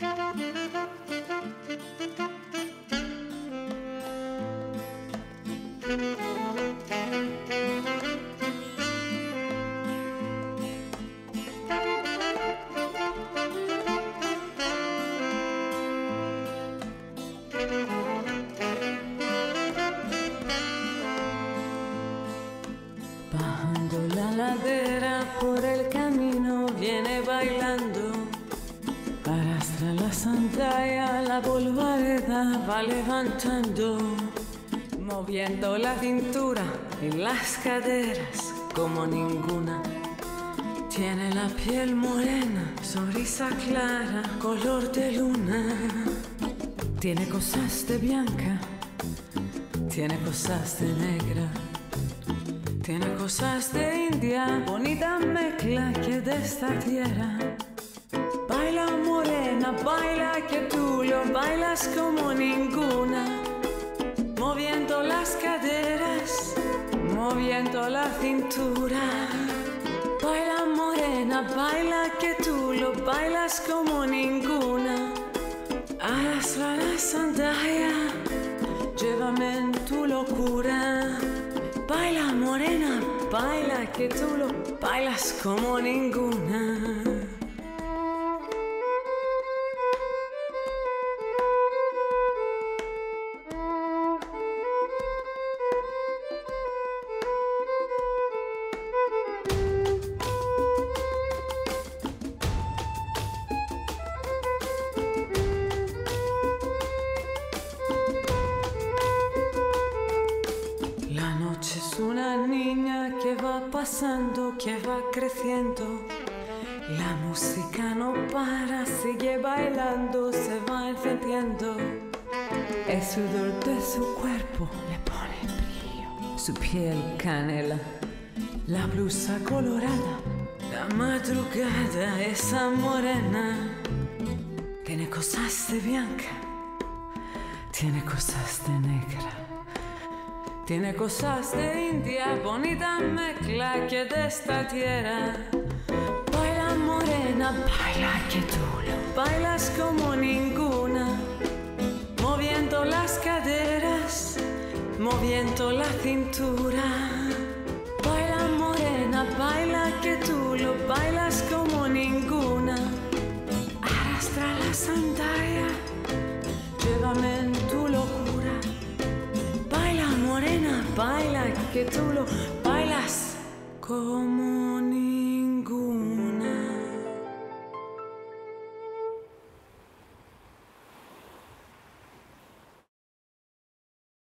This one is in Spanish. Bajando la ladera por el camino viene bailando. Arrastra la sandalla, la polvareda va levantando, moviendo la cintura y las caderas como ninguna. Tiene la piel morena, sonrisa clara, color de luna. Tiene cosas de blanca, tiene cosas de negra, tiene cosas de india, bonita mezcla que de esta tierra. Baila morena, baila que tú lo bailas como ninguna. Moviendo las caderas, moviendo la cintura. Baila morena, baila que tú lo bailas como ninguna. Arrastra la sandalla, llévame en tu locura. Baila morena, baila que tú lo bailas como ninguna. Es una niña que va pasando, que va creciendo. La música no para, sigue bailando, se va encendiendo. El sudor de su cuerpo le pone brillo, su piel canela, la blusa colorada, la madrugada, esa morena. Tiene cosas de blanca, tiene cosas de negra, tiene cosas de india, bonita mezcla que de esta tierra. Baila morena, baila que tú lo bailas como ninguna. Moviendo las caderas, moviendo la cintura. Baila morena, baila que tú lo bailas como ninguna. Arrastra la sandalla, llévame en tu locura. Baila morena, baila que tú lo bailas como